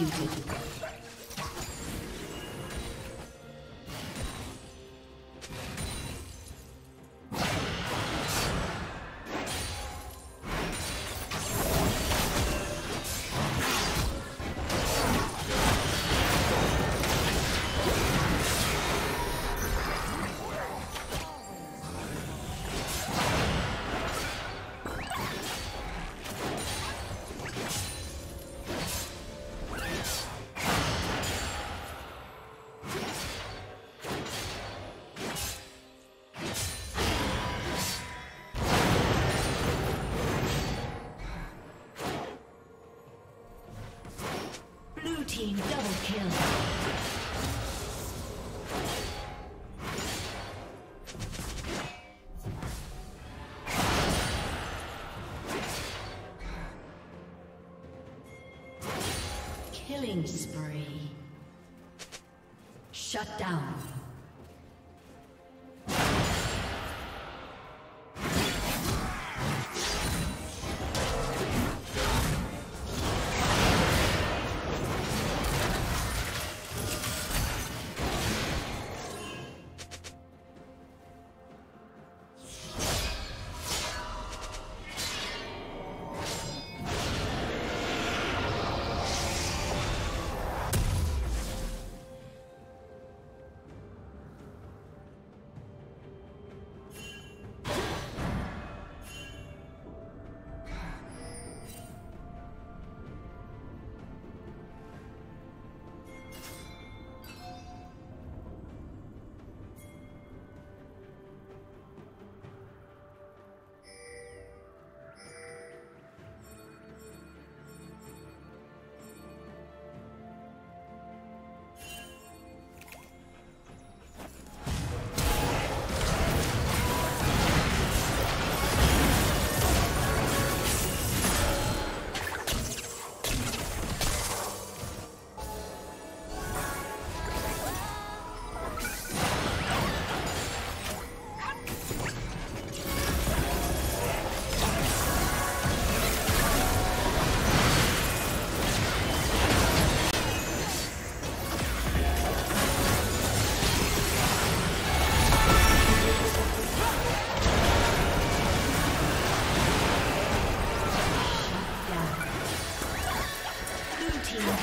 executed.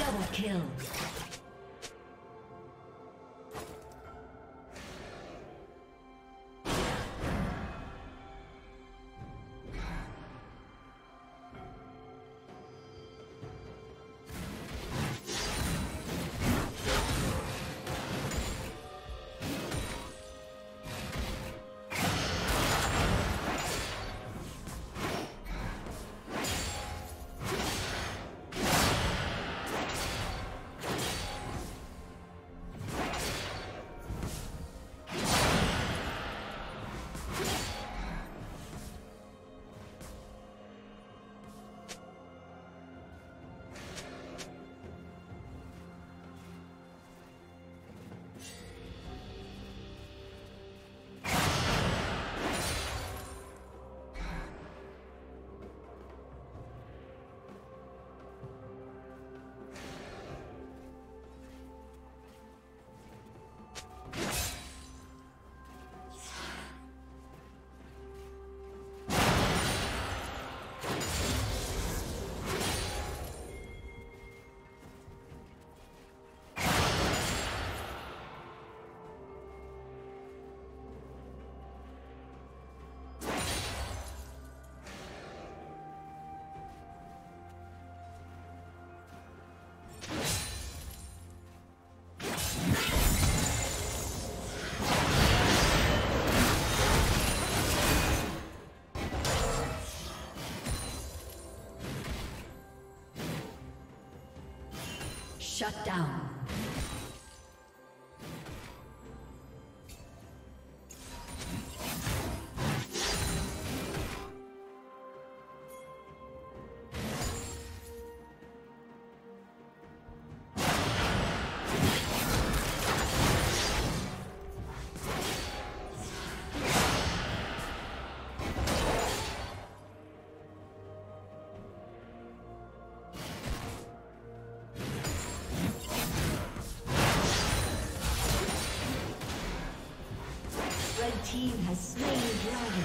Double kill. Shut down. Red team has slain the dragon.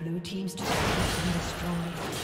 Blue team's turret is destroyed.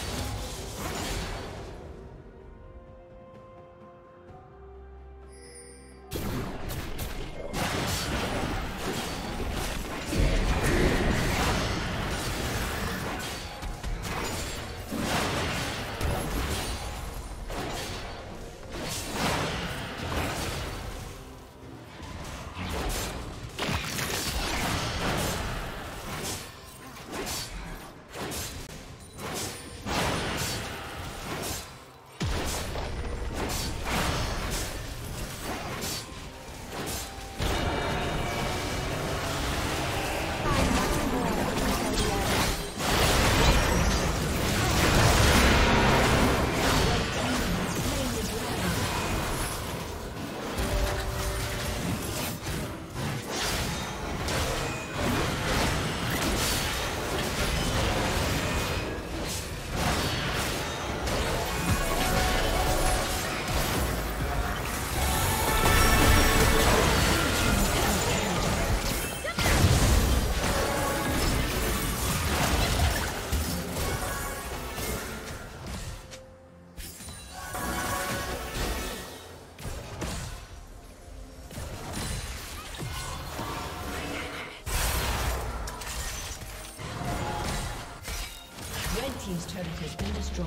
turret has been destroyed.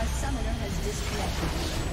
A summoner has disconnected.